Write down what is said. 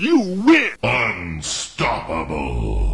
You win! Unstoppable!